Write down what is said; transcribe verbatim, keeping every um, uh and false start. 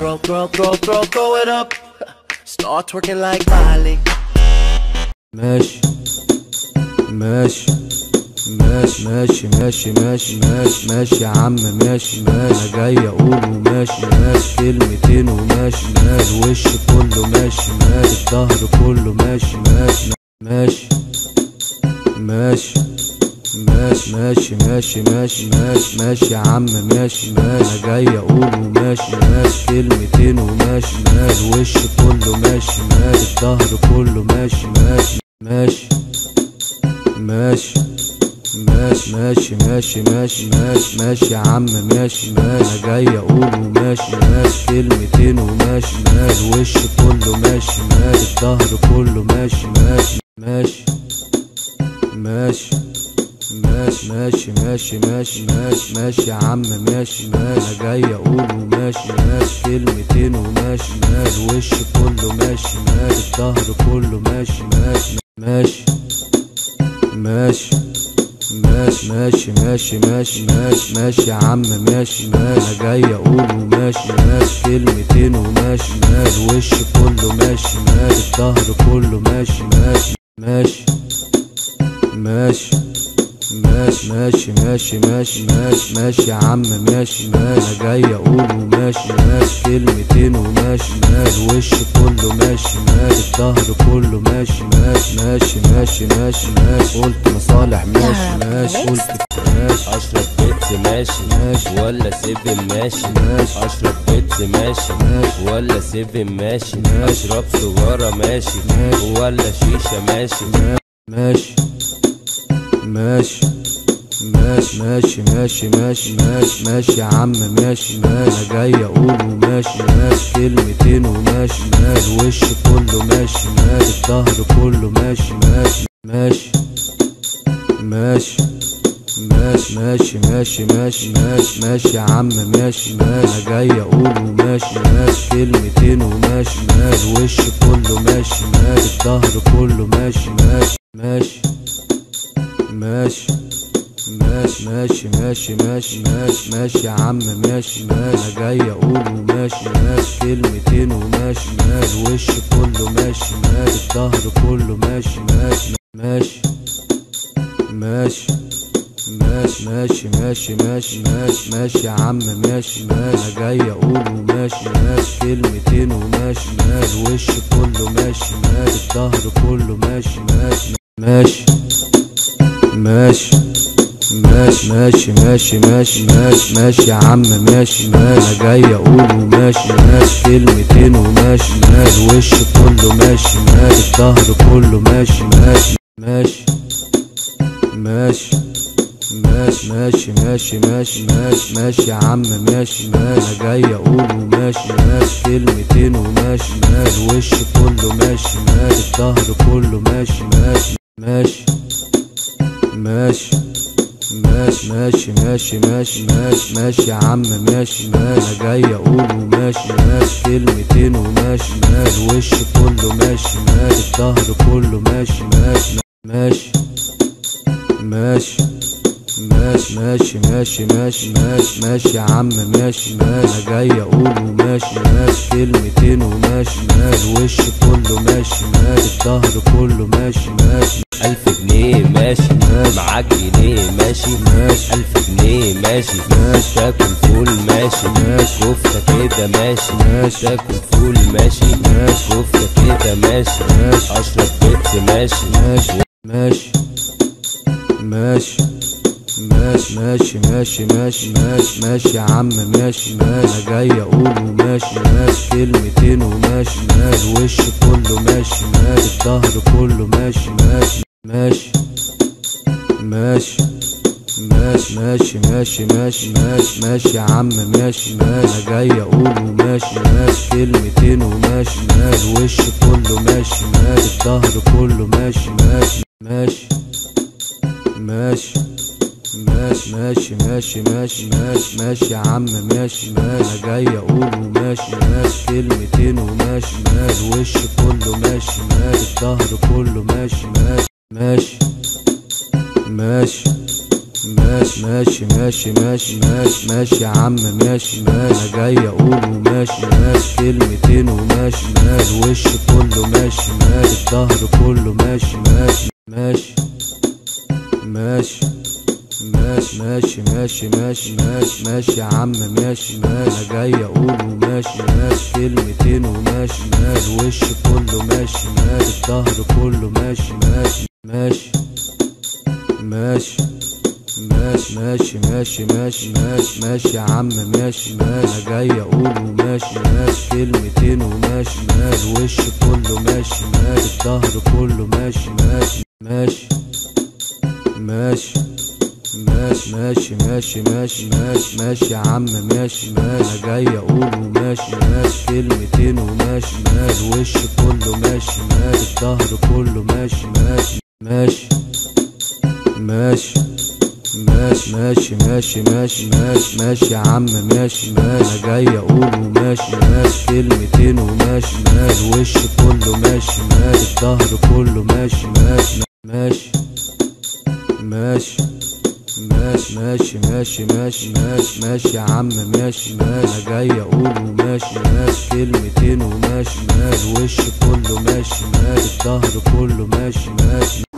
Throw, throw, throw, throw, throw it up. Start twerking like Miley. ماشي ماشي ماشي ماشي ماشي ماشي ماشي ماشي يا عم ماشي ماشي. انا جاي اقول وماشي ماشي كلمتين وماشي ماشي. الوش كله ماشي ماشي. الظهر كله ماشي ماشي ماشي ماشي ماشي ماشي ماشي ماشي ماشي ماشي يا عم ماشي ماشي. انا جاي اقول وماشي ماشي كلمتين وماشي ماشي. الوش كله ماشي ماشي. الظهر كله ماشي ماشي ماشي ماشي ماشي ماشي ماشي ماشي ماشي ماشي يا عم ماشي ماشي. انا جاي اقول وماشي ماشي كلمتين وماشي ماشي. الوش كله ماشي ماشي. الظهر كله ماشي ماشي ماشي ماشي ماشي ماشي ماشي ماشي ماشي ماشي يا عم ماشي ماشي. انا جاي اقول وماشي ماشي كلمتين وماشي ماشي. الوش كله ماشي ماشي. الظهر كله ماشي ماشي ماشي ماشي ماشي ماشي ماشي ماشي ماشي ماشي يا عم ماشي ماشي. انا جاي اقول وماشي ماشي كلمتين وماشي ماشي. الوش كله ماشي ماشي. الظهر كله ماشي ماشي ماشي ماشي ماشي ماشي ماشي ماشي ماشي ماشي يا عم ماشي ماشي. انا جاي اقول وماشي ماشي كلمتين وماشي ماشي. الوش كله ماشي ماشي. الظهر كله ماشي ماشي ماشي ماشي ماشي ماشي. قلت مصالح ماشي ماشي. قلت ماشي. اشرب بيبسي ماشي ماشي ولا سيفن ماشي ماشي. اشرب بيبسي ماشي ماشي ولا سيفن ماشي. اشرب سجارة ماشي ماشي ولا شيشة ماشي ماشي ماشي ماشي ماشي ماشي ماشي ماشي ماشي يا عم ماشي ماشي. انا جاي اقول وماشي ماشي كلمتين وماشي ماشي. الوش كله ماشي ماشي. الظهر كله ماشي ماشي ماشي ماشي ماشي ماشي ماشي ماشي ماشي ماشي يا عم ماشي ماشي. انا جاي اقول وماشي ماشي كلمتين وماشي ماشي. الوش كله ماشي ماشي. الظهر كله ماشي ماشي ماشي ماشي ماشي ماشي ماشي ماشي ماشي ماشي يا عم ماشي ماشي. انا جاي اقول وماشي ماشي كلمتين وماشي ماشي. الوش كله ماشي ماشي. الظهر كله ماشي ماشي ماشي ماشي ماشي ماشي ماشي ماشي ماشي ماشي يا عم ماشي ماشي. انا جاي اقول وماشي ماشي كلمتين وماشي ماشي. الوش كله ماشي ماشي. الظهر كله ماشي ماشي ماشي ماشي ماشي ماشي ماشي ماشي ماشي ماشي يا عم ماشي ماشي. انا جاي اقول وماشي ماشي كلمتين وماشي ماشي. الوش كله ماشي ماشي. الظهر كله ماشي ماشي ماشي ماشي ماشي ماشي ماشي ماشي ماشي ماشي يا عم ماشي ماشي. انا جاي اقول وماشي ماشي كلمتين وماشي ماشي. الوش كله ماشي ماشي. الظهر كله ماشي ماشي ماشي ماشي ماشي ماشي ماشي ماشي ماشي ماشي يا عم ماشي ماشي. انا جاي اقول وماشي ماشي كلمتين وماشي ماشي. الوش كله ماشي ماشي. الظهر كله ماشي ماشي ماشي ماشي ماشي ماشي ماشي ماشي ماشي ماشي يا عم ماشي ماشي. انا جاي اقول وماشي ماشي كلمتين وماشي ماشي. الوش كله ماشي ماشي. الظهر كله ماشي ماشي. ألف جنيه ماشي معاك جنيه ماشي ماشي. ألف جنيه ماشي ماشي. تاكل فول ماشي ماشي. كفتة كده ماشي ماشي. تاكل فول ماشي ماشي. كفتة كده ماشي ماشي. أشرب بيبسي ماشي ماشي ماشي ماشي ماشي ماشي ماشي ماشي ماشي ماشي يا عم ماشي ماشي. انا جاي اقول وماشي ماشي كلمتين وماشي ماشي. الوش كله ماشي ماشي. الظهر كله ماشي ماشي ماشي ماشي ماشي ماشي ماشي ماشي ماشي ماشي يا عم ماشي ماشي. انا جاي اقول وماشي ماشي كلمتين وماشي ماشي. الوش كله ماشي ماشي. الظهر كله ماشي ماشي ماشي ماشي ماشي ماشي ماشي ماشي ماشي ماشي يا عم ماشي ماشي. انا جاي اقول وماشي ماشي كلمتين وماشي ماشي. الوش كله ماشي ماشي. الظهر كله ماشي ماشي ماشي ماشي ماشي ماشي ماشي ماشي ماشي ماشي يا عم ماشي ماشي انا جاي اقول وماشي ماشي كلمتين وماشي ماشي الوش كله ماشي ماشي الظهر كله ماشي ماشي ماشي ماشي ماشي ماشي ماشي ماشي ماشي ماشي يا عم ماشي ماشي انا جاي اقول وماشي ماشي كلمتين وماشي ماشي الوش كله ماشي ماشي الظهر كله ماشي ماشي ماشي ماشي ماشي ماشي ماشي ماشي ماشي ماشي يا عم ماشي ماشي انا جاي اقول وماشي ماشي كلمتين وماشي ماشي الوش كله ماشي ماشي الظهر كله ماشي ماشي ماشي ماشي ماشي ماشي ماشي ماشي ماشي ماشي يا عم ماشي ماشي انا جاي اقول وماشي ماشي كلمتين وماشي ماشي الوش كله ماشي ماشي الظهر كله ماشي ماشي ماشي ماشي ماشي ماشي ماشي ماشي ماشي ماشي يا عم ماشي ماشي انا جاي اقول وماشي ماشي كلمتين وماشي ماشي الوش كله ماشي ماشي الظهر كله ماشي ماشي ماشي ماشي ماشي ماشي ماشي ماشي ماشي ماشي يا عم ماشي ماشي انا جاي اقول وماشي ماشي كلمتين وماشي ماشي الوش كله ماشي ماشي الظهر كله ماشي ماشي